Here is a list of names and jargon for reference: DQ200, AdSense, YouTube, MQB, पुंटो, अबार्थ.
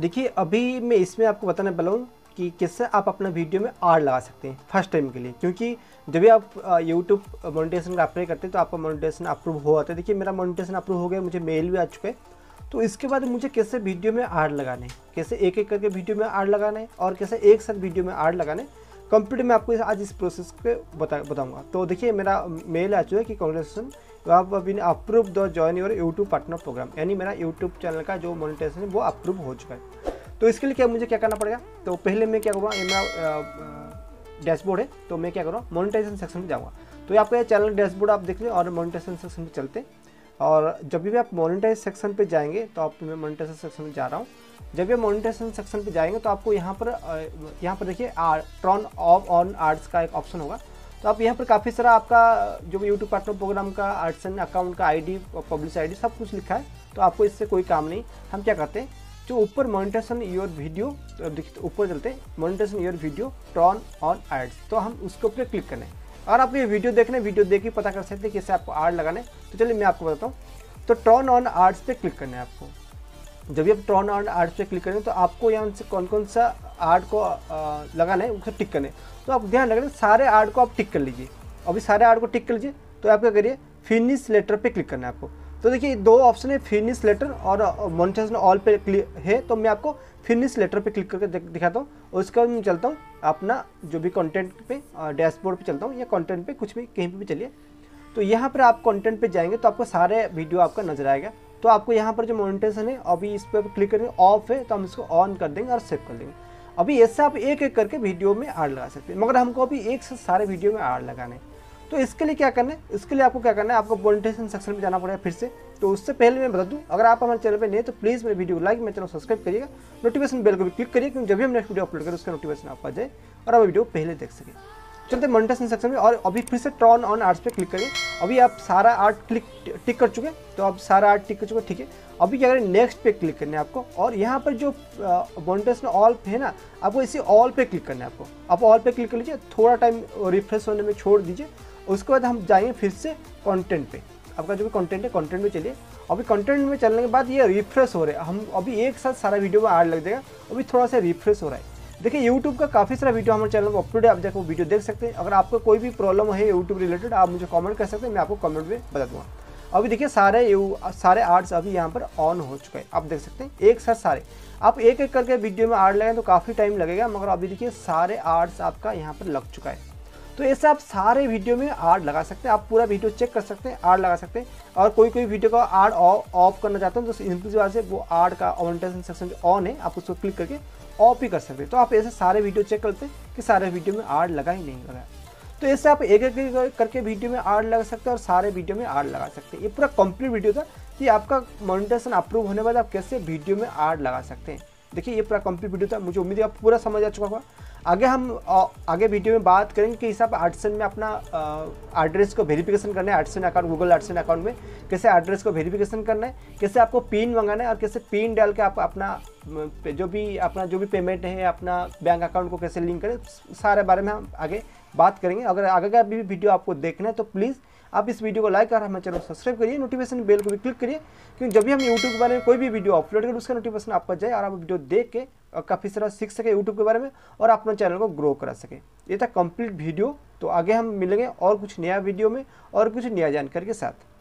देखिए अभी मैं इसमें आपको बताने वाला हूँ कि किससे आप अपना वीडियो में आर लगा सकते हैं फर्स्ट टाइम के लिए, क्योंकि जब भी आप यूट्यूब मोनेटाइजेशन का अप्लाई करते हैं तो आपका मोनेटाइजेशन अप्रूव हो जाता है। देखिए मेरा मोनेटाइजेशन अप्रूव हो गया, मुझे मेल भी आ चुका है। तो इसके बाद मुझे कैसे वीडियो में आर लगाने हैं, कैसे एक एक करके वीडियो में आर लगाने हैं और कैसे एक साथ वीडियो में आर लगाने कंप्लीट मैं आपको आज इस प्रोसेस के बताऊंगा। तो देखिए मेरा मेल आ चुका है कि कॉन्ग्रेचुलेसन आप अभी approve the join your YouTube partner program, यानी मेरा यूट्यूब चैनल का जो मोनेटाइजेशन है वो अप्रूव हो चुका है। तो इसके लिए क्या मुझे क्या करना पड़ेगा, तो पहले मैं क्या करूँगा, ये मेरा डैशबोर्ड है तो मैं क्या करूँगा मोनेटाइजेशन सेक्शन में जाऊँगा। तो ये आपका चैनल डैशबोर्ड आप देख लें और मोनेटाइजेशन सेक्शन में चलते हैं। और जब भी आप मोनेटाइज सेक्शन पे जाएंगे तो आप, मैं मोनेटाइजेशन सेक्शन में जा रहा हूँ, जब ये मोनेटाइजेशन सेक्शन पे जाएंगे तो आपको यहाँ पर देखिए टर्न ऑफ ऑन आर्ट्स का एक ऑप्शन होगा। तो आप यहाँ पर काफ़ी सारा आपका जो यूट्यूब पार्टनर प्रोग्राम का AdSense अकाउंट का ID पब्लिश ID सब कुछ लिखा है, तो आपको इससे कोई काम नहीं। हम क्या करते हैं जो ऊपर मोनेटाइजेशन योर वीडियो देखिए, ऊपर चलते हैं monetisation your video turn on ads, तो हम उसके ऊपर क्लिक करना है। और आप ये वीडियो देख के पता कर सकते हैं कैसे आपको आर्ट लगाने। तो चलिए मैं आपको बताता हूँ, तो टर्न ऑन आर्ट्स पे क्लिक करना है आपको। जब भी आप टर्न ऑन आर्ट्स पे क्लिक करेंगे तो आपको यहाँ से कौन कौन सा आर्ट को लगाना है उसे टिक करना है। तो आप ध्यान रखना सारे आर्ट को आप टिक कर लीजिए, अभी सारे आर्ट को टिक कर लीजिए। तो आप क्या करिए फिनिश लेटर पर क्लिक करना है आपको। तो देखिए दो ऑप्शन है फिनिश लेटर और मोनेटाइजेशन ऑल पे क्लिक है, तो मैं आपको फिनिश लेटर पे क्लिक करके दिखाता हूँ। और उसके बाद मैं चलता हूँ अपना जो भी कंटेंट पे डैशबोर्ड पे चलता हूँ या कंटेंट पे कुछ भी कहीं पे भी चलिए। तो यहाँ पर आप कंटेंट पे जाएंगे तो आपको सारे वीडियो आपका नजर आएगा। तो आपको यहाँ पर जो मोनेटाइजेशन है अभी इस पर क्लिक करेंगे, ऑफ है तो हम इसको ऑन कर देंगे और सेव कर देंगे। अभी ऐसे आप एक एक करके वीडियो में आर लगा सकते हैं, मगर हमको अभी एक से सारे वीडियो में आर लगाने हैं। तो इसके लिए क्या करना है, इसके लिए आपको क्या करना है, आपको मोनेटाइजेशन सेक्शन में जाना पड़ेगा फिर से। तो उससे पहले मैं बता दूं, अगर आप हमारे चैनल पे नए तो प्लीज़ मेरे वीडियो को लाइक, मेरे चैनल को सब्सक्राइब करिएगा, नोटिफिकेशन बेल को भी क्लिक करिए, क्योंकि जब भी हम नेक्स्ट वीडियो अपलोड करें उसका नोटिफिकेशन आप पा जाए और आप वीडियो पहले देख सकें। चलते हैं मोनेटाइजेशन सेक्शन में और अभी फिर से टर्न ऑन आर्ट्स पर क्लिक करिए। अभी आप सारा आर्ट टिक कर चुके, तो आप सारा आर्ट टिक कर चुके, ठीक है। अभी क्या करें नेक्स्ट पे क्लिक करना है आपको, और यहाँ पर जो मोनेटाइजेशन ऑल है ना आपको इसी ऑल पे क्लिक करना है आपको। आप ऑल पे क्लिक कर लीजिए, थोड़ा टाइम रिफ्रेश होने में छोड़ दीजिए। उसके बाद हम जाएंगे फिर से कंटेंट पे, आपका जो भी कंटेंट है कंटेंट में चलिए। अभी कंटेंट में चलने के बाद ये रिफ्रेश हो रहा है, हम अभी एक साथ सारा वीडियो में आर्ट लग जाएगा। अभी थोड़ा सा रिफ्रेश हो रहा है। देखिए यूट्यूब का काफ़ी सारा वीडियो हमारे चैनल पर अपलोड है, आप जाकर वो वीडियो देख सकते हैं। अगर आपको कोई भी प्रॉब्लम है यूट्यूब रिलेटेड आप मुझे कॉमेंट कर सकते हैं, मैं आपको कॉमेंट में बता दूँगा। अभी देखिए सारे आर्ट्स अभी यहाँ पर ऑन हो चुके हैं, आप देख सकते हैं एक साथ सारे। आप एक एक करके वीडियो में आर्ट लगाएं तो काफ़ी टाइम लगेगा, मगर अभी देखिए सारे आर्ट्स आपका यहाँ पर लग चुका है। तो ऐसे आप सारे वीडियो में आर्ट लगा सकते हैं, आप पूरा वीडियो चेक कर सकते हैं, आर्ट लगा सकते हैं। और कोई कोई वीडियो का आर्ट ऑफ करना चाहते हैं तो इनकी वजह से वो आर्ट का मोनेटाइजेशन सेक्शन ऑन है, आप उसको क्लिक करके ऑफ ही कर सकते हैं। तो आप ऐसे सारे वीडियो चेक करते हैं कि सारे वीडियो में आर्ट लगा ही नहीं लगा। तो ऐसे आप एक एक करके वीडियो में आर्ट लगा सकते हैं और सारे वीडियो में आर्ट लगा सकते हैं। ये पूरा कंप्लीट वीडियो था कि आपका मोनेटाइजेशन अप्रूव होने के बाद आप कैसे वीडियो में आर्ट लगा सकते हैं। देखिए ये पूरा कंप्लीट वीडियो था, मुझे उम्मीद है आप पूरा समझ आ चुका होगा। आगे हम आगे वीडियो में बात करेंगे कि हिसाब AdSense में अपना एड्रेस को वेरिफिकेशन करना है, AdSense account Google AdSense account में कैसे एड्रेस को वेरिफिकेशन करना है, कैसे आपको पिन मंगाना है और कैसे पिन डाल के आप अपना जो भी पेमेंट है अपना बैंक अकाउंट को कैसे लिंक करें, सारे बारे में हम आगे बात करेंगे। अगर आगे का भी वीडियो आपको देखना है तो प्लीज़ आप इस वीडियो को लाइक और हमारे चैनल को सब्सक्राइब करिए, नोटिफिकेशन बेल को भी क्लिक करिए, क्योंकि जब भी हम यूट्यूब के बारे में कोई भी वीडियो अपलोड करें उसका नोटिफिकेशन आप जाए और आप वीडियो देख के काफ़ी सारा सीख सके यूट्यूब के बारे में और अपने चैनल को ग्रो करा सके। ये था कंप्लीट वीडियो। तो आगे हम मिलेंगे और कुछ नया वीडियो में और कुछ नया जानकारी के साथ।